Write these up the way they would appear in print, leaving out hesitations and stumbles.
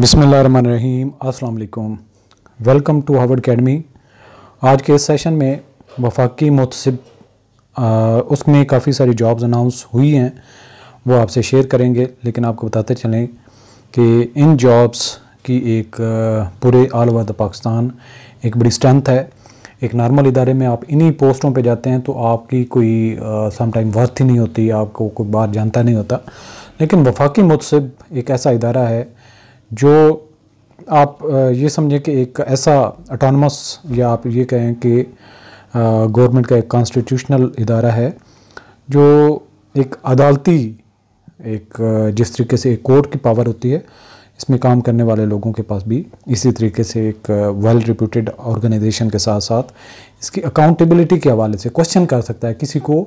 बिस्मिल्लाहिर्रहमानिर्रहीम, अस्सलाम वालेकुम। Welcome to Harvard Academy. आज के इस सेशन में वफाकी मोहतसिब उसमें काफ़ी सारी जॉब्स अनाउंस हुई हैं, वो आपसे शेयर करेंगे। लेकिन आपको बताते चलें कि इन जॉब्स की एक पूरे ऑल ओवर द पाकिस्तान एक बड़ी स्ट्रेंथ है। एक नॉर्मल इदारे में आप इन्हीं पोस्टों पे जाते हैं तो आपकी कोई समटाइम वर्थ ही नहीं होती, आपको कोई बाहर जानता नहीं होता। लेकिन वफाकी मोहतसिब एक ऐसा इदारा है जो आप ये समझें कि एक ऐसा ऑटोनमस या आप ये कहें कि गवर्नमेंट का एक कॉन्स्टिट्यूशनल इदारा है जो एक अदालती एक जिस तरीके से एक कोर्ट की पावर होती है, इसमें काम करने वाले लोगों के पास भी इसी तरीके से एक वेल रिप्यूटेड ऑर्गेनाइजेशन के साथ साथ इसकी अकाउंटेबिलिटी के हवाले से क्वेश्चन कर सकता है, किसी को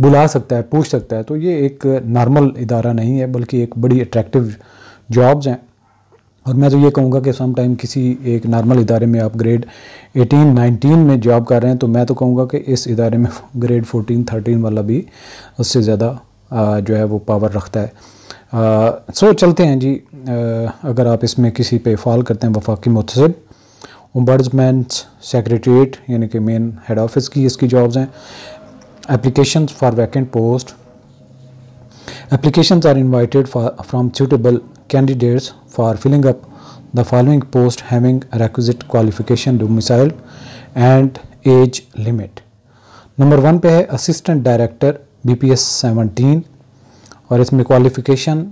बुला सकता है, पूछ सकता है। तो ये एक नॉर्मल इदारा नहीं है बल्कि एक बड़ी अट्रैक्टिव जॉब्स हैं। और मैं तो ये कहूँगा कि सम टाइम किसी एक नॉर्मल इदारे में आप ग्रेड 18, 19 में जॉब कर रहे हैं तो मैं तो कहूँगा कि इस इदारे में ग्रेड 14, 13 वाला भी उससे ज़्यादा जो है वो पावर रखता है। सो चलते हैं जी। अगर आप इसमें किसी पे फॉल करते हैं वफाकी मोहतसिब ओम्बड्समैन सेक्रेटरीट यानी कि मेन हेड ऑफिस की इसकी जॉब्स हैं। Application for vacant post, applications are invited from suitable candidates for filling up the following post having a requisite qualification, domicile and age limit। Number one पे है assistant director BPS 17 और इसमें qualification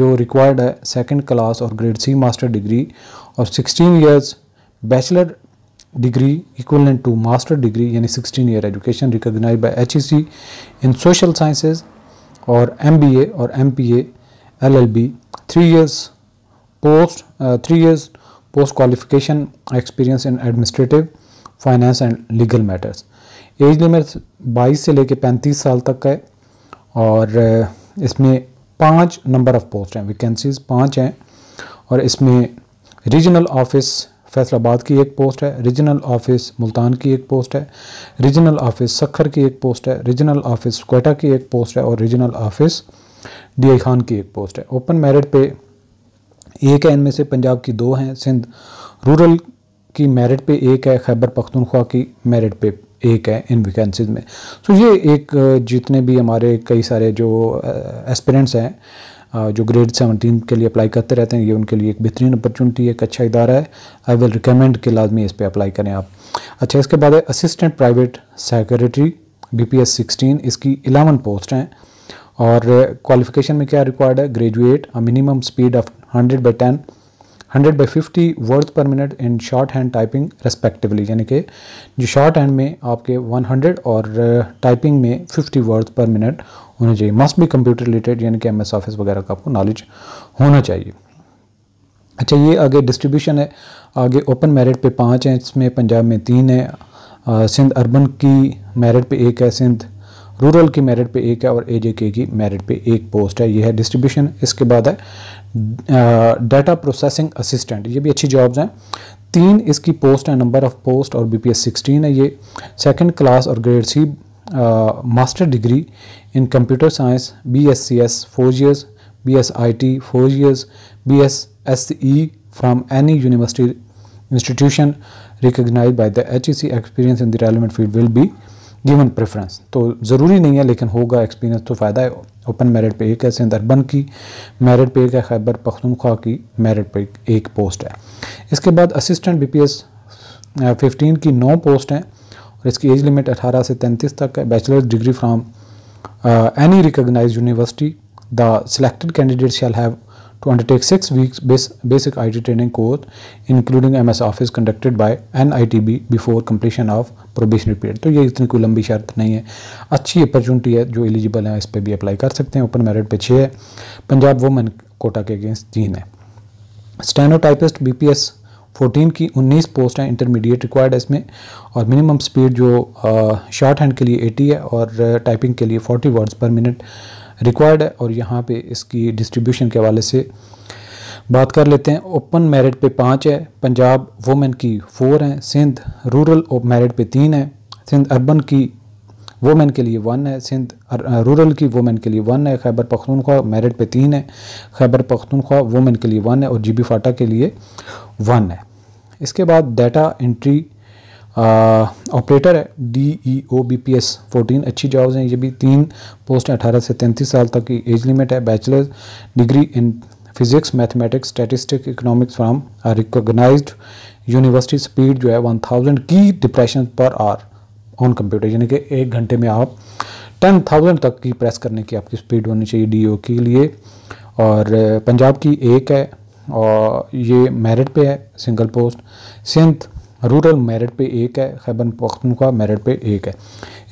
जो required है second class और grade C master degree और 16 years bachelor degree equivalent to master degree यानी 16 year education recognized by HEC in social sciences और MBA और MPA LLB 3 years post qualification experience in administrative, finance and legal matters। Age limit 22 से लेके 35 साल तक का है और इसमें 5 नंबर ऑफ़ पोस्ट हैं, वैकेंसीज 5 हैं। और इसमें रीजनल ऑफिस फैसलाबाद की एक पोस्ट है, रीजनल ऑफिस मुल्तान की एक पोस्ट है, रीजनल ऑफिस सक्खर की एक पोस्ट है, रीजनल ऑफिस कोयटा की एक पोस्ट है और रीजनल ऑफिस DI खान की एक पोस्ट है। ओपन मेरिट पे एक है, इनमें से पंजाब की 2 हैं, सिंध रूरल की मेरिट पे 1 है, खैबर पख्तूनख्वा की मेरिट पे 1 है इन वैकेंसीज में। तो ये एक जितने भी हमारे कई सारे जो एस्पिरेंट्स हैं जो ग्रेड 17 के लिए अप्लाई करते रहते हैं, ये उनके लिए एक बेहतरीन अपॉर्चुनिटी, एक अच्छा इदारा है। आई विल रिकमेंड कि लाजमी इस पर अप्लाई करें आप। अच्छा, इसके बाद है असिस्टेंट प्राइवेट सेक्रेटरी BPS 16, इसकी 11 पोस्ट हैं और क्वालिफिकेशन में क्या रिक्वायर्ड है, graduate, a minimum speed of 100/10 100/50 words per minute in shorthand typing respectively, यानी कि जो शॉर्ट हैंड में आपके 100 और टाइपिंग में 50 वर्ड्स पर मिनट होने चाहिए। मस्ट बी कंप्यूटर रिलेटेड यानी कि MS ऑफिस वगैरह का आपको नॉलेज होना चाहिए। अच्छा, ये आगे डिस्ट्रीब्यूशन है। आगे ओपन मेरिट पे 5 हैं, इसमें पंजाब में 3 है, सिंध अर्बन की मेरिट पे 1 है, सिंध रूरल की मेरिट पे 1 है और AJK की मेरिट पे 1 पोस्ट है। ये है डिस्ट्रीब्यूशन। इसके बाद है डाटा प्रोसेसिंग असिस्टेंट, ये भी अच्छी जॉब्स हैं। 3 इसकी पोस्ट है, नंबर ऑफ पोस्ट और BPS 16 है। ये सेकंड क्लास और grade C master degree in computer science BSCS 4 years, BSIT 4 years, BSSE from any university institution recognize by the HEC। Experience in the relevant field will be given preference, तो ज़रूरी नहीं है लेकिन होगा experience तो फ़ायदा है। ओपन मेरिट पे 1 है, सिंध अर्बन की मेरिट पे 1 है, खैबर पख्तूनख्वा की मेरिट पे 1 पोस्ट है। इसके बाद असिस्टेंट BPS 15 की 9 पोस्ट हैं और इसकी एज लिमिट 18 से 33 तक है। Bachelor's degree from any recognise university, the selected candidate shall have to undertake 6 weeks basic IT training course including MS Office conducted by NITB before completion of probationary period। तो ये इतनी कोई लंबी शर्त नहीं है, अच्छी अपॉर्चुनिटी है, जो एलिजिबल है इस पर भी अप्लाई कर सकते हैं। ओपन मेरिट पे 6 है, पंजाब वुमेन कोटा के अगेंस्ट 3 है। स्टेनोटाइपिस्ट BPS 14 की 19 पोस्ट हैं, इंटरमीडिएट रिक्वायर्ड है इसमें और मिनिमम स्पीड जो शॉर्ट हैंड के लिए 80 है और टाइपिंग के लिए 40 वर्ड्स पर मिनट रिक्वायर्ड है। और यहाँ पे इसकी डिस्ट्रीब्यूशन के हवाले से बात कर लेते हैं। ओपन मेरिट पे 5 है, पंजाब वुमेन की 4 हैं, सिंध रूरल मेरिट पे 3 है, सिंध अर्बन की वोमेन के लिए 1 है, सिंध रूरल की वोमेन के लिए 1 है, खैबर पख्तूनख्वा मेरिट पे 3 है, खैबर पख्तूनख्वा वोमेन के लिए 1 है और जीबी फाटा के लिए 1 है। इसके बाद डाटा एंट्री ऑपरेटर है DEO BPS 14 अच्छी जॉब्स हैं, ये भी 3 पोस्ट हैं, 18 से 33 साल तक की एज लिमिट है। Bachelor's degree in physics mathematics statistics economics from recognise university. Speed जो है 1000 की depression per hour on computer, यानी कि 1 घंटे में आप 10000 तक की प्रेस करने की आपकी स्पीड होनी चाहिए DEO के लिए। और पंजाब की 1 है और ये मेरिट पे है single post, Sindh rural merit पे 1 है, खैबर पख्तूनख्वा मेरिट पे 1 है।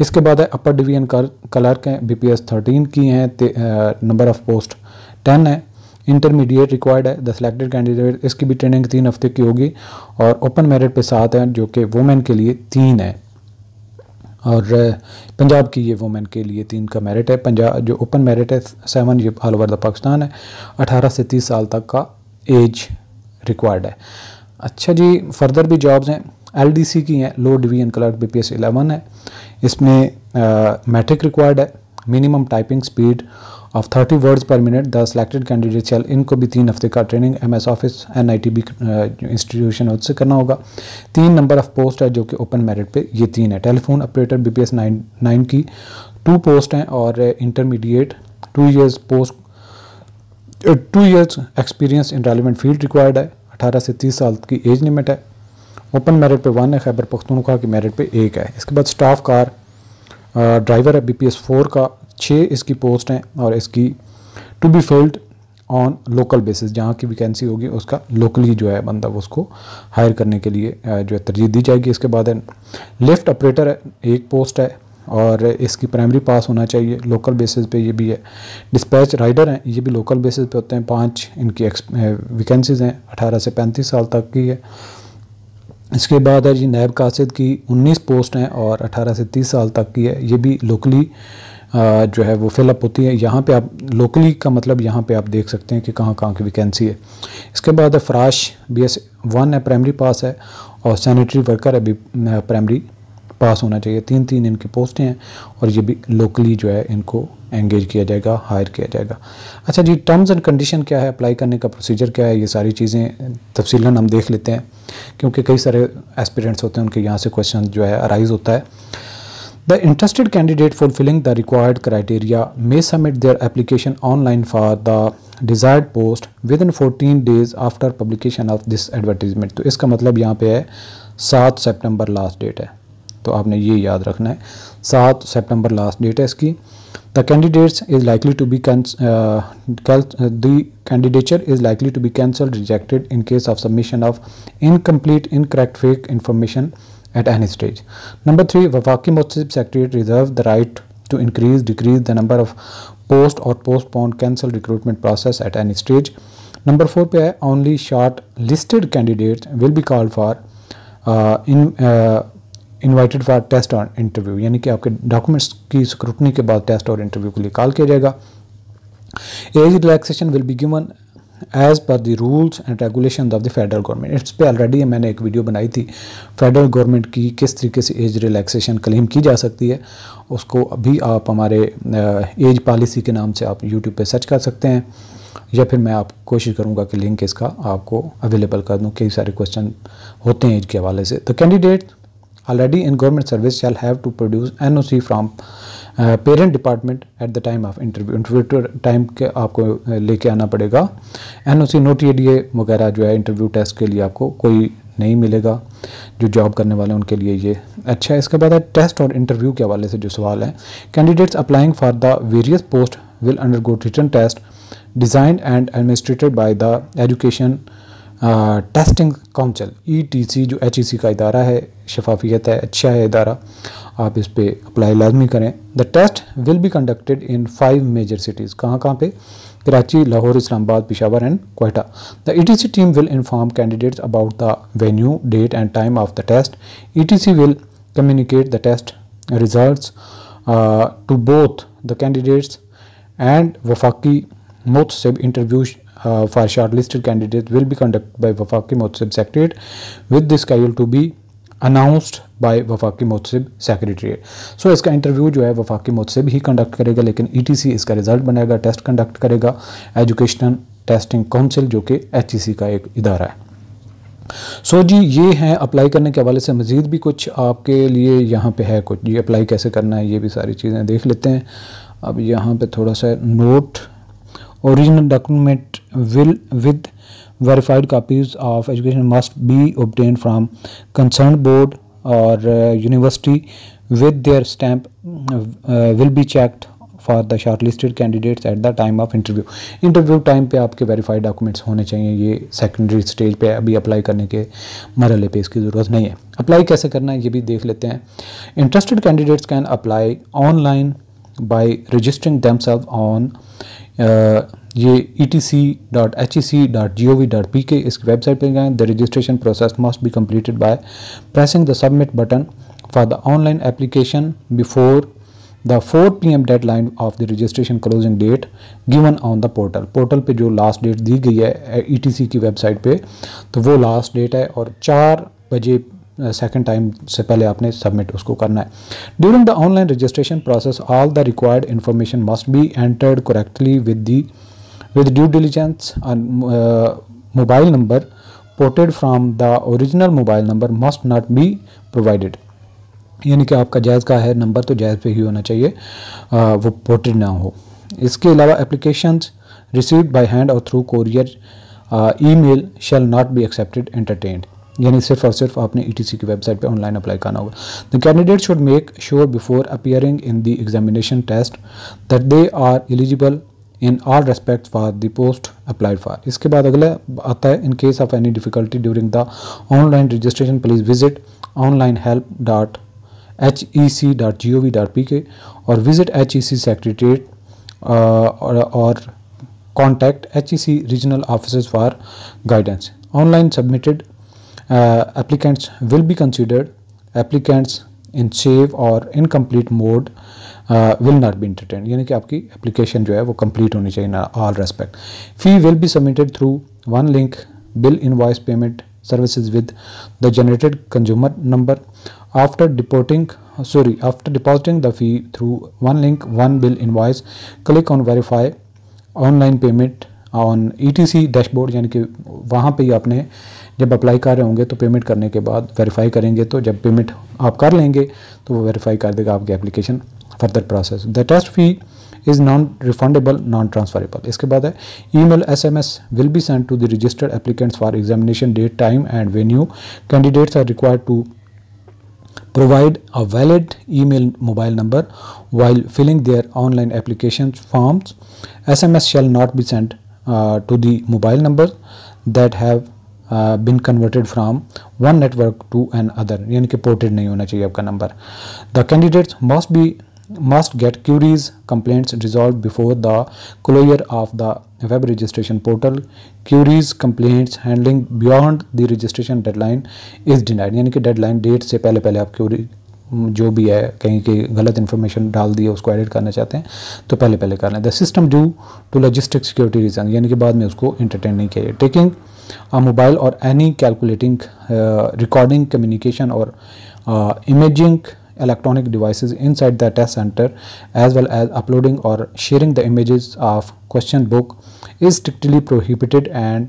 इसके बाद है अपर डिवीजन क्लर्क हैं, BPS 13 की हैं, नंबर ऑफ पोस्ट 10 है। इंटरमीडिएट रिक्वायर्ड है द सिलेक्टेड कैंडिडेट, इसकी भी ट्रेनिंग 3 हफ्ते की होगी। और ओपन मेरिट पे 7 है जो कि वोमेन के लिए 3 है, और पंजाब की ये वोमेन के लिए 3 का मेरिट है। पंजाब जो ओपन मेरिट है 7 ये ऑल ओवर द पाकिस्तान है। 18 से 30 साल तक का एज रिक्वायर्ड है। अच्छा जी, फर्दर भी जॉब्स हैं, LDC की हैं, लो डिवीजन क्लर्क BPS 11 है, इसमें मैट्रिक रिक्वायर्ड है। Minimum typing speed of 30 words per minute the selected candidate shall, इनको भी 3 हफ्ते का training MS office NITB institution है उससे करना होगा। 3 नंबर ऑफ पोस्ट है जो कि ओपन मेरिट पे ये 3 है। टेलीफोन ऑपरेटर BPS 9 की 2 पोस्ट हैं और intermediate 2 years post 2 years experience in relevant field required है। 18 से 30 साल की एज लिमिट है। ओपन मेरिट पे 1 है, खैबर पख्तूनख्वा की मेरिट पे 1 है। इसके बाद स्टाफ कार ड्राइवर है BPS 4 का, 6 इसकी पोस्ट हैं और इसकी to be filled on local basis, जहाँ की वैकेंसी होगी उसका लोकली जो है बंदा उसको हायर करने के लिए जो है तरजीह दी जाएगी। इसके बाद है लिफ्ट ऑपरेटर है, 1 पोस्ट है और इसकी प्राइमरी पास होना चाहिए, लोकल बेसिस पे ये भी है। डिस्पैच राइडर हैं, ये भी लोकल बेसिस पे होते हैं, 5 इनकी वैकेंसीज़ हैं, 18 से 35 साल तक की है। इसके बाद है जी नायब कासिद की 19 पोस्ट हैं और 18 से 30 साल तक की है, ये भी लोकली जो है वो फिलअप होती है। यहाँ पे आप लोकली का मतलब यहाँ पे आप देख सकते हैं कि कहाँ कहाँ की वैकेंसी है। इसके बाद है फराश BS 1 है, प्राइमरी पास है और सैनिटरी वर्कर है, प्राइमरी पास होना चाहिए। 3 इनकी पोस्टें हैं और ये भी लोकली जो है इनको एंगेज किया जाएगा, हायर किया जाएगा। अच्छा जी, टर्म्स एंड कंडीशन क्या है, अप्लाई करने का प्रोसीजर क्या है, ये सारी चीज़ें तफसीलन हम देख लेते हैं क्योंकि कई सारे एस्पिरेंट्स होते हैं, उनके यहाँ से क्वेश्चन जो है अराइज होता है। The interested candidate fulfilling the required criteria may submit their application online for the desired post within 14 days after publication of this advertisement। तो इसका मतलब यहाँ पे है 7 सितंबर लास्ट डेट है, तो आपने ये याद रखना है, 7 सितंबर लास्ट डेट है इसकी। The candidates is likely to be the candidature is likely to be cancelled, rejected in case of submission of incomplete, incorrect, fake information at any stage. Number 3, Wafaqi Mohtasib Secretariat reserve the right to increase, decrease the number of post or postpone, cancel recruitment process at any stage. Number 4 पे है only short listed candidates will be called for invited for test or interview, यानी कि आपके documents की scrutiny के बाद test और interview के लिए कॉल किया जाएगा। Age relaxation will be given as per the rules and regulation of the federal government. इस पर ऑलरेडी मैंने एक वीडियो बनाई थी, फेडरल गवर्नमेंट की किस तरीके से एज रिलैक्सेशन क्लेम की जा सकती है, उसको अभी आप हमारे एज पॉलिसी के नाम से आप यूट्यूब पे सर्च कर सकते हैं, या फिर मैं आप कोशिश करूंगा कि लिंक इसका आपको अवेलेबल कर दूं। कई सारे क्वेश्चन होते हैं एज के हवाले से। तो candidate already in government service shall have to produce NOC from parent department at the time of interview, interview time के आपको लेके आना पड़ेगा NOC, नो TDA वगैरह जो है इंटरव्यू टेस्ट के लिए आपको कोई नहीं मिलेगा, जो जॉब करने वाले हैं उनके लिए ये अच्छा है। इसके बाद है टेस्ट और इंटरव्यू के हवाले से जो सवाल है, candidates applying for the various post will undergo written test designed and administered by the education testing council ETC, जो HEC का इदारा है, शफाफियत है, अच्छा है इदारा, आप इस पर अप्लाई लाजमी करें। The test will be conducted in 5 major cities, कहाँ कहाँ पे, Karachi, Lahore, Islamabad, Peshawar and Quetta. The ETC team will inform candidates about the venue, date and time of the test. ETC will communicate the test results to both the candidates and Wafaqi Mohtasib. Interview for shortlisted candidates will be conducted by Wafaqi Mohtasib Secretariat with the schedule to be announced by Wafaqi Mohtasib secretariat. सो इसका interview जो है वफाकी मोहतसिब ही conduct करेगा, लेकिन ETC इसका result बनाएगा, test conduct करेगा educational testing council जो कि HEC का एक इदारा है। सो जी ये है अप्लाई करने के हवाले से मज़ीद भी कुछ आपके लिए यहाँ पे है, कुछ ये अप्लाई कैसे करना है ये भी सारी चीज़ें देख लेते हैं। अब यहाँ पे थोड़ा सा note, original document will with verified copies of education must be obtain from concern board और university with their stamp will be checked for the short listed candidates at the time of interview. Interview time पे आपके verified documents होने चाहिए, ये secondary stage पे अभी apply करने के मरहले पे इसकी ज़रूरत नहीं है। अप्लाई कैसे करना है ये भी देख लेते हैं। Interested candidates can apply online by registering themselves on ये etc.hec.gov.pk इस वेबसाइट पर जाएँ। The registration process must be completed by pressing the submit button for the online application before the 4 PM deadline of the registration closing date given on the portal. Portal पे जो last date दी गई है ETC की website पे, तो वो last date है और 4 बजे सेकेंड टाइम से पहले आपने सबमिट उसको करना है। During the online registration process all the required information must be entered correctly with due diligence. Mobile number ported from the original mobile number must not be provided, यानी कि आपका जायज़ का है नंबर तो जायज़ पे ही होना चाहिए, वो पोर्टेड ना हो। इसके अलावा एप्लीकेशंस रिसीव्ड बाय हैंड और through courier email shall not be accepted entertained, यानी सिर्फ और सिर्फ आपने ETC की वेबसाइट पे ऑनलाइन अप्लाई करना होगा। The candidate should make sure before appearing in the examination test that they are eligible in all respect for the post applied for. इसके बाद अगला आता है, in case of any difficulty during the online registration please visit onlinehelp.hec.gov.pk और visit HEC secretariat और contact HEC regional officers for guidance. Online submitted applicants will be considered, applicants in save और incomplete mode will not B entertained, यानी कि आपकी application जो है वो complete होनी चाहिए all respect. Fee will be submitted through one link bill invoice payment services with the generated consumer number. After depositing the fee through one link, one bill invoice, click on verify online payment on ETC dashboard, यानी कि वहाँ पर ही आपने जब apply कर रहे होंगे तो पेमेंट करने के बाद वेरीफाई करेंगे, तो जब पेमेंट आप कर लेंगे तो वो वेरीफाई कर देगा आपकी application further process. The test fee is non refundable, non transferable. इसके बाद है email SMS will be send to the registered applicants for examination date time and venue. Candidates are required to provide a valid email mobile number while filling their online application forms. SMS shall not be sent to the mobile numbers that have been converted from one network to another, यानी कि ported नहीं होना चाहिए आपका number. The candidates must get queries complaints resolved before the closure of the web registration portal. Queries complaints handling beyond the registration deadline is denied, यानी कि deadline date से पहले पहले आप क्यूरी जो भी है कहीं की गलत इन्फॉर्मेशन डाल दी है उसको एडिट करना चाहते हैं तो पहले पहले कर लें। The system due to logistic security reason, यानी कि बाद में उसको एंटरटेन नहीं किया। टेकिंग मोबाइल और एनी कैलकुलेटिंग रिकॉर्डिंग कम्युनिकेशन और imaging electronic devices inside the test center as well as uploading or sharing the images of question book is strictly prohibited and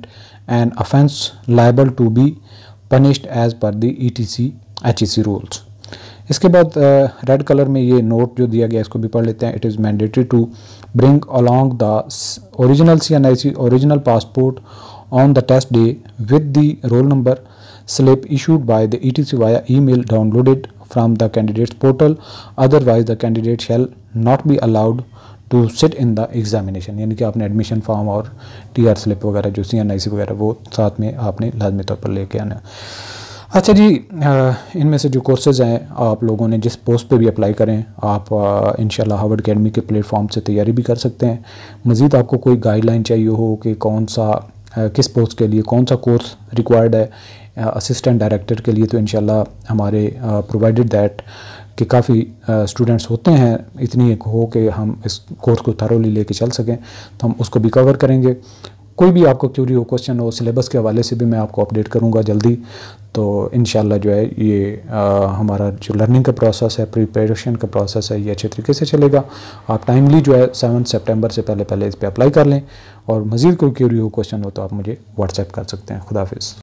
an offense liable to be punished as per the ETC HEC rules. इसके बाद red colour में ये note जो दिया गया इसको भी पढ़ लेते हैं। It is mandatory to bring along the original CNIC original passport on the test day with the roll number slip issued by the ETC via email downloaded from the candidate's portal, otherwise the candidate shall not be allowed to sit in the examination। यानी कि आपने admission form और TR slip वगैरह जो CNIC वगैरह वो साथ में आपने लाजमी तौर पर लेके आना। अच्छा जी, इनमें से जो कोर्सेज़ हैं आप लोगों ने जिस पोस्ट पे भी अप्लाई करें आप इंशाल्लाह हार्वर्ड एकेडमी के प्लेटफॉर्म से तैयारी भी कर सकते हैं। मज़ीद आपको कोई गाइडलाइन चाहिए हो कि कौन सा किस पोस्ट के लिए कौन सा कोर्स रिक्वायर्ड है असिस्टेंट डायरेक्टर के लिए, तो इंशाल्लाह हमारे प्रोवाइडेड दैट कि काफ़ी स्टूडेंट्स होते हैं इतनी एक हो कि हम इस कोर्स को थरोली लेके चल सकें तो हम उसको भी कवर करेंगे। कोई भी आपको क्यूरी हो, क्वेश्चन हो, सिलेबस के हवाले से भी मैं आपको अपडेट करूंगा जल्दी। तो इंशाल्लाह जो है ये हमारा जो लर्निंग का प्रोसेस है, प्रिपरेशन का प्रोसेस है, ये अच्छे तरीके से चलेगा। आप टाइमली जो है 7 सितंबर से पहले इस पर अप्लाई कर लें और मज़ीद कोई क्यूरी हो, क्वेश्चन हो तो आप मुझे व्हाट्सएप कर सकते हैं। खुदा हाफिज़।